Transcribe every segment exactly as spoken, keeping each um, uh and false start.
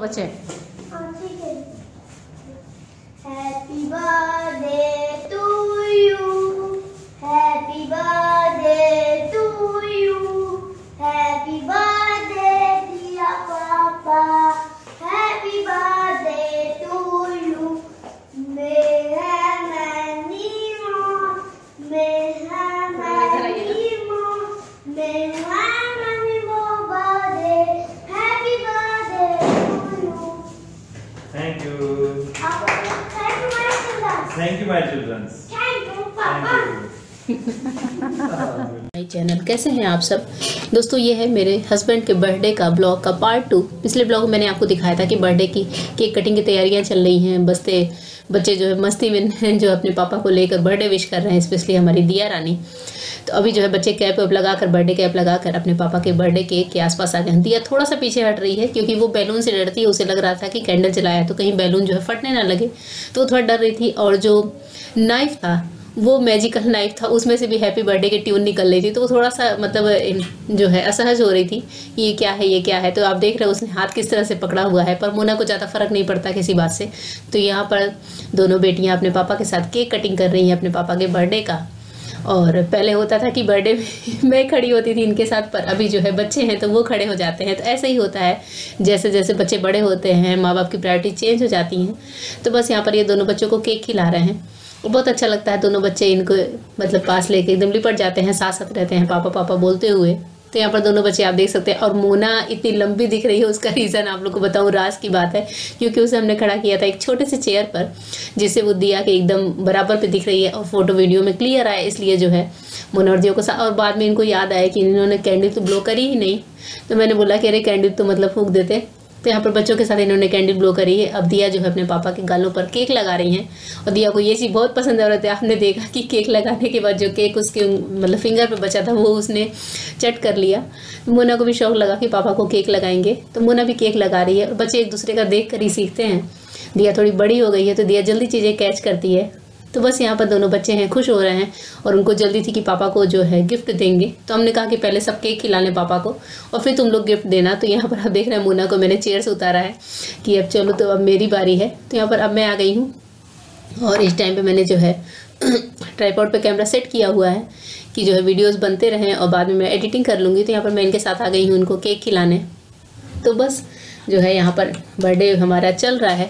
बच्चे happy birthday to you, happy birthday to you, happy birthday dear papa, happy birthday to you. May have many more, may have many more, may have many more birthday. Thank you. Thank you my children. Thank you papa. My channel कैसे हैं आप सब दोस्तों, ये है मेरे husband के birthday का ब्लॉग का पार्ट टू। पिछले ब्लॉग में मैंने आपको दिखाया था कि बर्थडे की केक कटिंग की तैयारियां चल रही हैं। बस्ते बच्चे जो है मस्ती में जो अपने पापा को लेकर बर्थडे विश कर रहे हैं, स्पेशली हमारी दिया रानी। तो अभी जो है बच्चे कैप वैप लगाकर बर्थडे कैप लगाकर अपने पापा के बर्थडे केक के आसपास आ गए। दिया थोड़ा सा पीछे हट रही है क्योंकि वो बैलून से डरती है। उसे लग रहा था कि कैंडल जलाया तो कहीं बैलून जो है फटने ना लगे, तो वो थोड़ा डर रही थी। और जो नाइफ था वो मैजिकल नाइफ था, उसमें से भी हैप्पी बर्थडे की ट्यून निकल रही थी। तो वो थोड़ा सा मतलब जो है असहज हो रही थी, ये क्या है ये क्या है। तो आप देख रहे हो उसने हाथ किस तरह से पकड़ा हुआ है, पर मोना को ज़्यादा फर्क नहीं पड़ता किसी बात से। तो यहाँ पर दोनों बेटियाँ अपने पापा के साथ केक कटिंग कर रही हैं अपने पापा के बर्थडे का। और पहले होता था कि बर्थडे में मैं खड़ी होती थी इनके साथ, पर अभी जो है बच्चे हैं तो वो खड़े हो जाते हैं। तो ऐसे ही होता है, जैसे जैसे बच्चे बड़े होते हैं माँ बाप की प्रायोरिटी चेंज हो जाती हैं। तो बस यहाँ पर ये दोनों बच्चों को केक खिला रहे हैं, बहुत अच्छा लगता है। दोनों बच्चे इनको मतलब पास लेके एकदम लिपट जाते हैं, साथ साथ रहते हैं पापा पापा बोलते हुए। तो यहाँ पर दोनों बच्चे आप देख सकते हैं। और मोना इतनी लंबी दिख रही है, उसका रीज़न आप लोग को बताऊँ, राज की बात है। क्योंकि उसे हमने खड़ा किया था एक छोटे से चेयर पर, जिससे वो दिया के एकदम बराबर पे दिख रही है और फोटो वीडियो में क्लियर आए, इसलिए जो है मोना और दिया को साथ। और बाद में इनको याद आया कि इन्होंने कैंडल तो ब्लो करी ही नहीं, तो मैंने बोला कि अरे कैंडल तो मतलब फूंक देते। तो यहाँ पर बच्चों के साथ इन्होंने कैंडल ब्लो करी है। अब दिया जो है अपने पापा के गालों पर केक लगा रही हैं, और दिया को ये चीज़ बहुत पसंद आ रही थी। आपने देखा कि केक लगाने के बाद जो केक उसके मतलब फिंगर पे बचा था वो उसने चट कर लिया। मोना को भी शौक लगा कि पापा को केक लगाएंगे, तो मोना भी केक लगा रही है। और बच्चे एक दूसरे का देख कर ही सीखते हैं। दिया थोड़ी बड़ी हो गई है तो दिया जल्दी चीज़ें कैच करती है। तो बस यहाँ पर दोनों बच्चे हैं, खुश हो रहे हैं, और उनको जल्दी थी कि पापा को जो है गिफ्ट देंगे। तो हमने कहा कि पहले सब केक खिलाने पापा को और फिर तुम लोग गिफ्ट देना। तो यहाँ पर आप देख रहे हैं मोना को मैंने चेयर से उतारा है कि अब चलो तो अब मेरी बारी है। तो यहाँ पर अब मैं आ गई हूँ, और इस टाइम पे मैंने जो है ट्राइपॉड पे कैमरा सेट किया हुआ है कि जो है वीडियोज़ बनते रहें और बाद में मैं एडिटिंग कर लूँगी। तो यहाँ पर मैं इनके साथ आ गई हूँ उनको केक खिलाने। तो बस जो है यहाँ पर बर्थडे हमारा चल रहा है,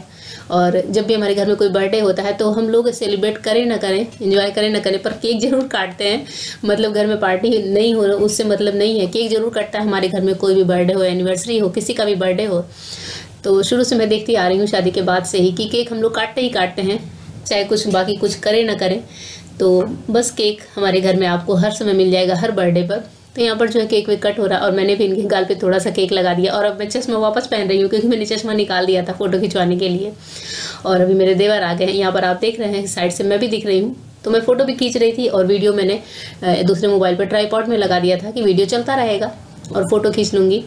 और जब भी हमारे घर में कोई बर्थडे होता है तो हम लोग सेलिब्रेट करें ना करें, एंजॉय करें ना करें, पर केक ज़रूर काटते हैं। मतलब घर में पार्टी नहीं हो उससे मतलब नहीं है, केक ज़रूर कटता है हमारे घर में। कोई भी बर्थडे हो, एनिवर्सरी हो, किसी का भी बर्थडे हो, तो शुरू से मैं देखती आ रही हूँ शादी के बाद से ही कि केक हम लोग काटते ही काटते हैं, चाहे कुछ बाकी कुछ करें ना करें। तो बस केक हमारे घर में आपको हर समय मिल जाएगा, हर बर्थडे पर। तो यहाँ पर जो है केक वेक कट हो रहा है, और मैंने भी इनके गाल पे थोड़ा सा केक लगा दिया। और अब मैं चश्मा वापस पहन रही हूँ क्योंकि मैंने चश्मा निकाल दिया था फ़ोटो खिंचवाने के लिए। और अभी मेरे देवर आ गए हैं, यहाँ पर आप देख रहे हैं साइड से मैं भी दिख रही हूँ। तो मैं फ़ोटो भी खींच रही थी और वीडियो मैंने दूसरे मोबाइल पर ट्राईपॉड में लगा दिया था कि वीडियो चलता रहेगा और फ़ोटो खींच लूँगी।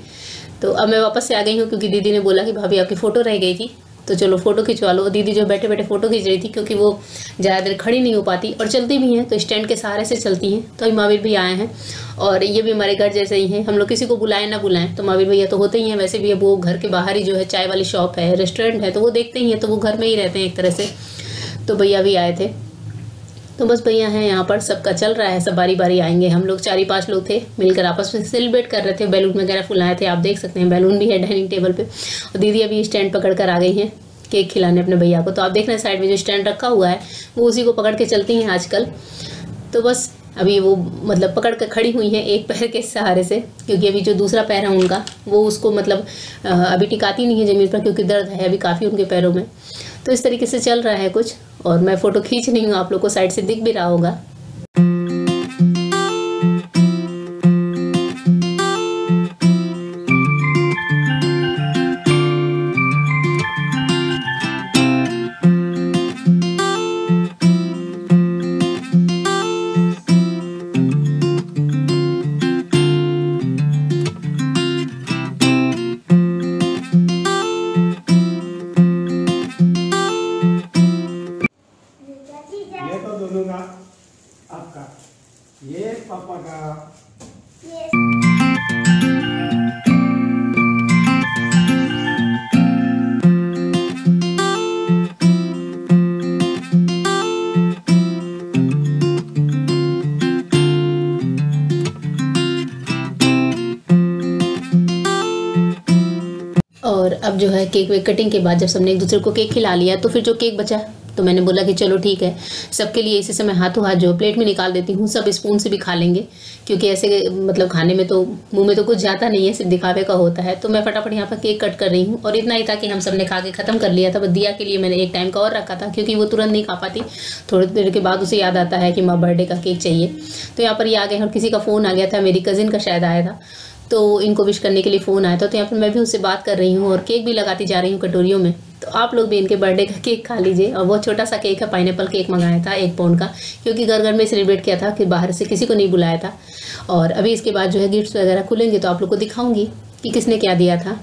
तो अब मैं वापस से आ गई हूँ क्योंकि दीदी ने बोला कि भाभी आपकी फ़ोटो रह गई थी तो चलो फ़ोटो खिंचवा लो। दीदी जो बैठे बैठे फ़ोटो खींच रही थी क्योंकि वो ज़्यादा देर खड़ी नहीं हो पाती, और चलती भी हैं तो स्टैंड के सहारे से चलती हैं। तो अभी महावीर भी आए हैं, और ये भी हमारे घर जैसे ही हैं। हम लोग किसी को बुलाएं ना बुलाएं तो महावीर भैया तो होते ही हैं, वैसे भी वो घर के बाहर ही जो है चाय वाली शॉप है, रेस्टोरेंट है, तो वो देखते ही हैं, तो वो घर में ही रहते हैं एक तरह से। तो भैया भी आए थे। तो बस भैया हैं यहाँ पर, सबका चल रहा है, सब बारी बारी आएंगे। हम लोग चार ही पाँच लोग थे, मिलकर आपस में सेलिब्रेट कर रहे थे, बैलून वगैरह फुलाए थे। आप देख सकते हैं बैलून भी है डाइनिंग टेबल पे। और दीदी अभी स्टैंड पकड़ कर आ गई हैं केक खिलाने अपने भैया को। तो आप देख रहे हैं साइड में जो स्टैंड रखा हुआ है वो उसी को पकड़ के चलती हैं आजकल। तो बस अभी वो मतलब पकड़ कर खड़ी हुई हैं एक पैर के सहारे से, क्योंकि अभी जो दूसरा पैर है उनका वो उसको मतलब अभी टिकाती नहीं है ज़मीन पर क्योंकि दर्द है अभी काफ़ी उनके पैरों में। तो इस तरीके से चल रहा है कुछ, और मैं फ़ोटो खींच रही हूँ, आप लोग को साइड से दिख भी रहा होगा। और अब जो है केक वे कटिंग के बाद जब सबने एक दूसरे को केक खिला लिया तो फिर जो केक बचा तो मैंने बोला कि चलो ठीक है, सबके लिए इसी समय हाथों हाथ जो प्लेट में निकाल देती हूँ, सब स्पून से भी खा लेंगे क्योंकि ऐसे मतलब खाने में तो मुंह में तो कुछ जाता नहीं है, सिर्फ दिखावे का होता है। तो मैं फटाफट यहाँ पर केक कट कर रही हूँ और इतना ही था कि हम सब ने खा के ख़त्म कर लिया था। बस दिया के लिए मैंने एक टाइम का और रखा था क्योंकि वो तुरंत नहीं खा पाती, थोड़ी देर के बाद उसे याद आता है कि माँ बर्थडे का केक चाहिए। तो यहाँ पर ये आ गए और किसी का फ़ोन आ गया था, मेरी कज़िन का शायद आया था, तो इनको विश करने के लिए फ़ोन आया था। तो यहाँ पर मैं भी उससे बात कर रही हूँ और केक भी लगाती जा रही हूँ कटोरियों में। तो आप लोग भी इनके बर्थडे का केक खा लीजिए। और बहुत छोटा सा केक है, पाइनएप्पल केक मंगाया था एक पाउंड का, क्योंकि घर घर में सेलिब्रेट किया था, फिर बाहर से किसी को नहीं बुलाया था। और अभी इसके बाद जो है गिफ्ट्स वगैरह खुलेंगे तो आप लोग को दिखाऊंगी कि किसने क्या दिया था।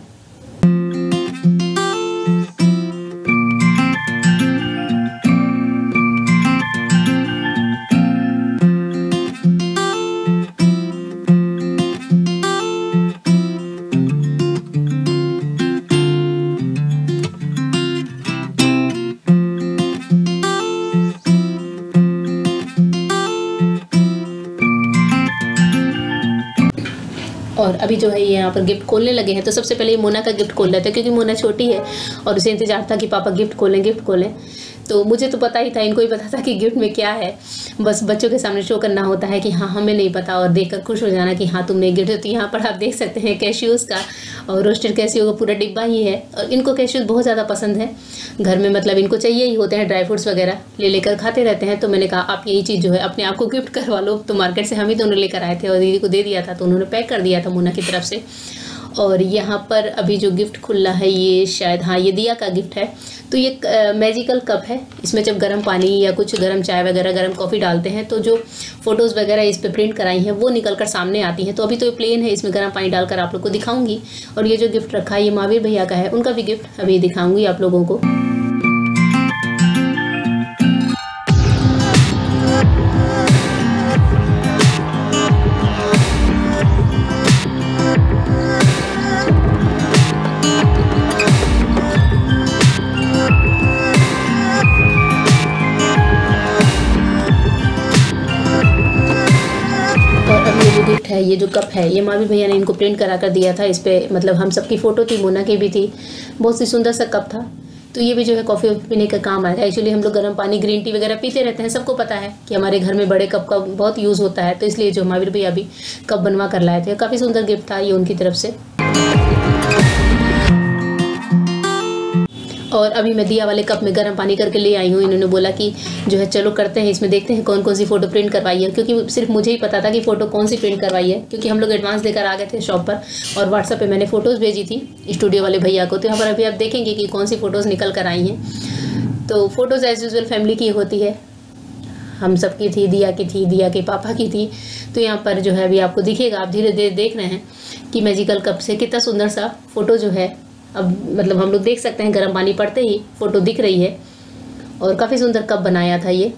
और अभी जो है ये यहाँ पर गिफ्ट खोलने लगे हैं। तो सबसे पहले ये मोना का गिफ्ट खोल रहा था क्योंकि मोना छोटी है और उसे इंतजार था कि पापा गिफ्ट खोलें गिफ्ट खोलें। तो मुझे तो पता ही था, इनको ही पता था कि गिफ्ट में क्या है, बस बच्चों के सामने शो करना होता है कि हाँ हमें नहीं पता और देखकर खुश हो जाना कि हाँ तुमने गिफ्ट। तो यहाँ पर आप देख सकते हैं कैश्यूज़ का और रोस्टेड कैश्यू का पूरा डिब्बा ही है और इनको कैश्यूज़ बहुत ज़्यादा पसंद है, घर में मतलब इनको चाहिए ही होते हैं, ड्राई फ्रूट्स वगैरह ले लेकर खाते रहते हैं। तो मैंने कहा आप यही चीज़ जो है अपने आप को गिफ्ट करवा लो। तो मार्केट से हम ही दोनों लेकर आए थे और दीदी को दे दिया था, तो उन्होंने पैक कर दिया था मोना की तरफ से। और यहाँ पर अभी जो गिफ्ट खुल रहा है ये शायद हाँ ये दिया का गिफ्ट है। तो ये मैजिकल कप है, इसमें जब गर्म पानी या कुछ गर्म चाय वगैरह गर्म कॉफ़ी डालते हैं तो जो फ़ोटोज़ वगैरह इस पर प्रिंट कराई हैं वो निकल कर सामने आती हैं। तो अभी तो ये प्लेन है, इसमें गर्म पानी डालकर आप लोग को दिखाऊंगी। और ये जो गिफ्ट रखा है ये महावीर भैया का है, उनका भी गिफ्ट अभी दिखाऊँगी आप लोगों को। गिफ्ट है ये जो कप है ये मावी भैया ने इनको प्रिंट करा कर दिया था, इस पर मतलब हम सबकी फ़ोटो थी, मोना की भी थी। बहुत ही सुंदर सा कप था। तो ये भी जो है कॉफ़ी पीने का काम आया था। एक्चुअली हम लोग गर्म पानी ग्रीन टी वगैरह पीते रहते हैं, सबको पता है कि हमारे घर में बड़े कप का बहुत यूज़ होता है, तो इसलिए जो महावीर भैया भी कप बनवा कर लाए थे। काफ़ी सुंदर गिफ्ट था ये उनकी तरफ से। और अभी मैं दिया वाले कप में गर्म पानी करके ले आई हूँ। इन्होंने बोला कि जो है चलो करते हैं, इसमें देखते हैं कौन कौन सी फ़ोटो प्रिंट करवाई है, क्योंकि सिर्फ मुझे ही पता था कि फ़ोटो कौन सी प्रिंट करवाई है, क्योंकि हम लोग एडवांस लेकर आ गए थे शॉप पर और व्हाट्सएप पे मैंने फ़ोटोज़ भेजी थी स्टूडियो वाले भैया को। तो यहाँ पर अभी आप देखेंगे कि कौन सी फ़ोटोज़ निकल कर आई हैं। तो फ़ोटोज़ एज यूज़ुअल फैमिली की होती है, हम सब की थी, दिया की थी, दिया के पापा की थी। तो यहाँ पर जो है अभी आपको दिखेगा, आप धीरे धीरे देख रहे हैं कि मैजिकल कप से कितना सुंदर सा फ़ोटो जो है अब मतलब हम लोग देख सकते हैं, गर्म पानी पड़ते ही फ़ोटो दिख रही है। और काफ़ी सुंदर कप बनाया था ये।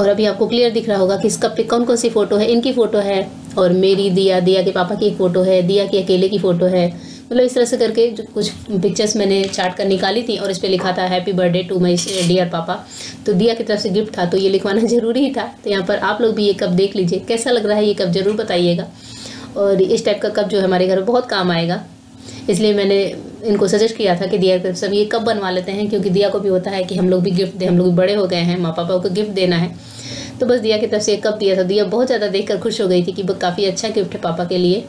और अभी आपको क्लियर दिख रहा होगा कि इस कप पे कौन कौन सी फ़ोटो है। इनकी फ़ोटो है और मेरी, दिया, दिया के पापा की एक फ़ोटो है, दिया की अकेले की फ़ोटो है। मतलब इस तरह से करके जो कुछ पिक्चर्स मैंने चाट कर निकाली थी और इस पे लिखा था happy birthday to my dear papa. तो दिया की तरफ से गिफ्ट था तो ये लिखवाना ज़रूरी ही था। तो यहाँ पर आप लोग भी ये कप देख लीजिए, कैसा लग रहा है ये कप ज़रूर बताइएगा। और इस टाइप का कप जो है हमारे घर में बहुत काम आएगा, इसलिए मैंने इनको सजेस्ट किया था कि दिया की तरफ से ये कप बनवा लेते हैं, क्योंकि दिया को भी होता है कि हम लोग भी गिफ्ट दें, हम लोग भी बड़े हो गए हैं, माँ पापा को गिफ्ट देना है। तो बस दिया की तरफ से एक कप दिया था। दिया बहुत ज़्यादा देखकर खुश हो गई थी कि वो काफ़ी अच्छा गिफ्ट है पापा के लिए।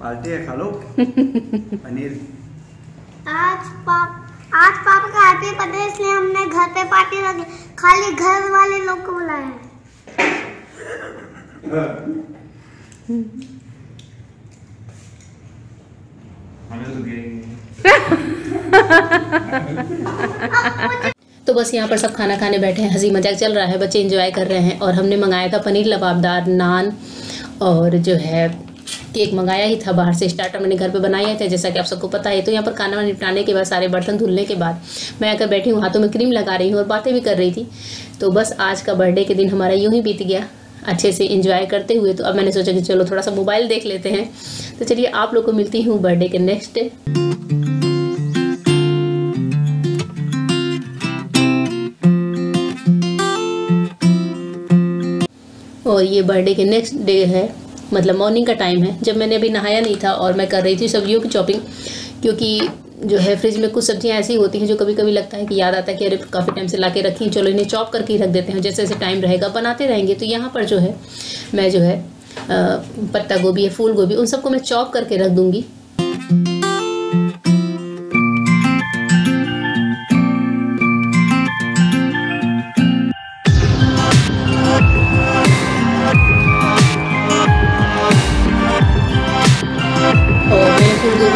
पार्टी है, खा लो पनीर। आज पाप आज पापा का हैप्पी बर्थडे, इसलिए हमने घर पे पार्टी रखी, खाली घर वाले लोग को बुलाया है। तो बस यहाँ पर सब खाना खाने बैठे हैं, हंसी मजाक चल रहा है, बच्चे एंजॉय कर रहे हैं। और हमने मंगाया था पनीर लबाबदार, नान और जो है केक मंगाया ही था बाहर से। स्टार्टर मैंने घर पे बनाया था जैसा कि आप सबको पता है। तो यहाँ पर खाना निपटाने के बाद, सारे बर्तन धुलने के बाद मैं आकर बैठी हूँ, हाथों में क्रीम लगा रही हूँ और बातें भी कर रही थी। तो बस आज का बर्थडे के दिन हमारा यूँ ही बीत गया अच्छे से एंजॉय करते हुए। तो अब मैंने सोचा कि चलो थोड़ा सा मोबाइल देख लेते हैं। तो चलिए आप लोग को मिलती हूँ बर्थडे के नेक्स्ट डे। और ये बर्थडे के नेक्स्ट डे है, मतलब मॉर्निंग का टाइम है, जब मैंने अभी नहाया नहीं था और मैं कर रही थी सब्जियों की चॉपिंग, क्योंकि जो है फ्रिज में कुछ सब्जियां ऐसी होती हैं जो कभी कभी लगता है कि याद आता है कि अरे काफ़ी टाइम से ला के रखी हैं, चलो इन्हें चॉप करके ही रख देते हैं, जैसे जैसे टाइम रहेगा बनाते रहेंगे। तो यहाँ पर जो है मैं जो है पत्ता गोभी है, फूल गोभी, उन सबको मैं चॉप करके रख दूँगी।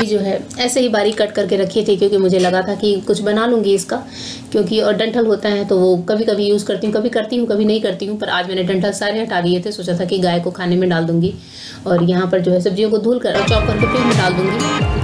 जो है ऐसे ही बारीक कट करके रखी थी क्योंकि मुझे लगा था कि कुछ बना लूँगी इसका, क्योंकि और डंठल होता है तो वो कभी कभी यूज़ करती हूँ, कभी करती हूँ कभी नहीं करती हूँ, पर आज मैंने डंठल सारे हटा दिए थे, सोचा था कि गाय को खाने में डाल दूँगी। और यहाँ पर जो है सब्जियों को धुल कर और चॉप करके फ्रिज में डाल दूँगी।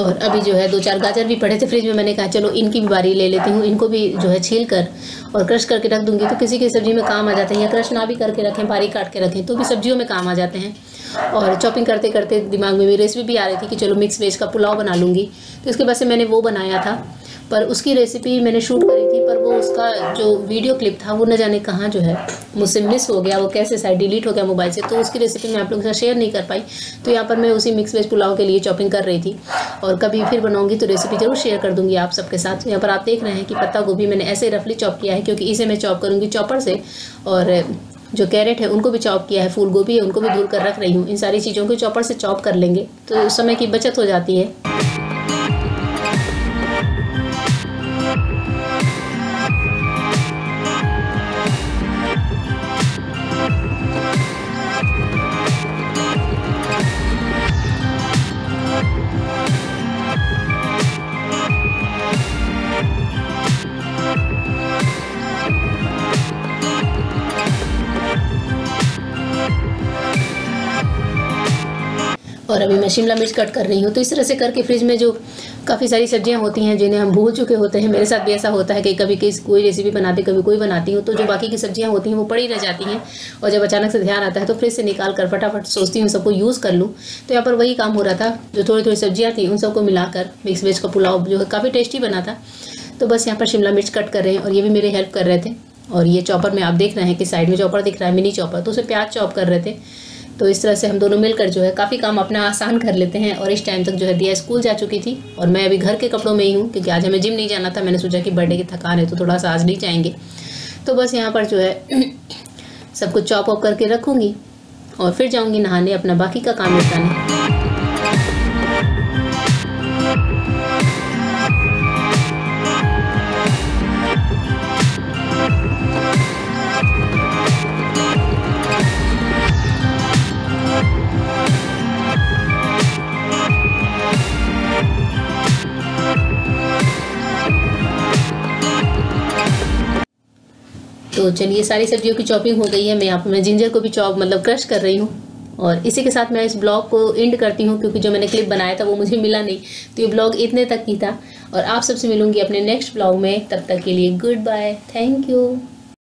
और अभी जो है दो चार गाजर भी पड़े थे फ्रिज में, मैंने कहा चलो इनकी भी बारी ले लेती हूँ, इनको भी जो है छील कर और क्रश करके रख दूँगी तो किसी की सब्जी में काम आ जाते हैं, या क्रश ना भी करके रखें बारीक काट के रखें तो भी सब्जियों में काम आ जाते हैं। और चॉपिंग करते करते दिमाग में मेरी रेसिपी भी आ रही थी कि चलो मिक्स वेज का पुलाव बना लूँगी, तो इसके बाद से मैंने वो बनाया था, पर उसकी रेसिपी मैंने शूट करी थी, पर वो उसका जो वीडियो क्लिप था वो न जाने कहाँ जो है मुझसे मिस हो गया, वो कैसे शायद डिलीट हो गया मोबाइल से, तो उसकी रेसिपी मैं आप लोगों के साथ शेयर नहीं कर पाई। तो यहाँ पर मैं उसी मिक्स वेज पुलाव के लिए चॉपिंग कर रही थी और कभी फिर बनाऊंगी तो रेसिपी जरूर शेयर कर दूंगी आप सबके साथ। यहाँ पर आप देख रहे हैं कि पत्ता गोभी मैंने ऐसे रफली चॉप किया है क्योंकि इसे मैं चॉप करूँगी चॉपर से, और जो कैरेट है उनको भी चॉप किया है, फूल गोभी है उनको भी धुल कर रख रही हूँ। इन सारी चीज़ों को चॉपर से चॉप कर लेंगे तो समय की बचत हो जाती है। और अभी मैं शिमला मिर्च कट कर रही हूँ, तो इस तरह से करके फ्रिज में जो काफ़ी सारी सब्जियाँ होती हैं जिन्हें हम भूल चुके होते हैं, मेरे साथ भी ऐसा होता है कि कभी किसी कोई रेसिपी बनाते कभी कोई बनाती हूँ, तो जो बाकी की सब्जियाँ होती हैं वो पड़ी रह जाती हैं और जब अचानक से ध्यान आता है तो फ्रिज से निकाल कर फटाफट सोचती हूँ सबको यूज़ कर लूँ। तो यहाँ पर वही काम हो रहा था, जो थोड़ी थोड़ी सब्जियाँ थी उन सबको मिलाकर मिक्स वेज का पुलाव जो है काफ़ी टेस्टी बना था। तो बस यहाँ पर शिमला मिर्च कट कर रहे हैं और ये भी मेरे हेल्प कर रहे थे, और ये चॉपर में आप देख रहे हैं कि साइड में चॉपर दिख रहा है मिनी चॉपर, तो उसे प्याज चॉप कर रहे थे। तो इस तरह से हम दोनों मिलकर जो है काफ़ी काम अपना आसान कर लेते हैं। और इस टाइम तक जो है दिया स्कूल जा चुकी थी और मैं अभी घर के कपड़ों में ही हूँ क्योंकि आज हमें जिम नहीं जाना था, मैंने सोचा कि बर्थडे की थकान है तो थोड़ा सा आज नहीं जाएंगे। तो बस यहाँ पर जो है सब कुछ चॉप ऑप करके रखूँगी और फिर जाऊँगी नहाने, अपना बाकी का काम निपटाने। तो चलिए सारी सब्जियों की चॉपिंग हो गई है, मैं यहाँ पर मैं जिंजर को भी चॉप मतलब क्रश कर रही हूँ। और इसी के साथ मैं इस ब्लॉग को एंड करती हूँ क्योंकि जो मैंने क्लिप बनाया था वो मुझे मिला नहीं, तो ये ब्लॉग इतने तक ही था और आप सबसे मिलूँगी अपने नेक्स्ट ब्लॉग में। तब तक के लिए गुड बाय, थैंक यू।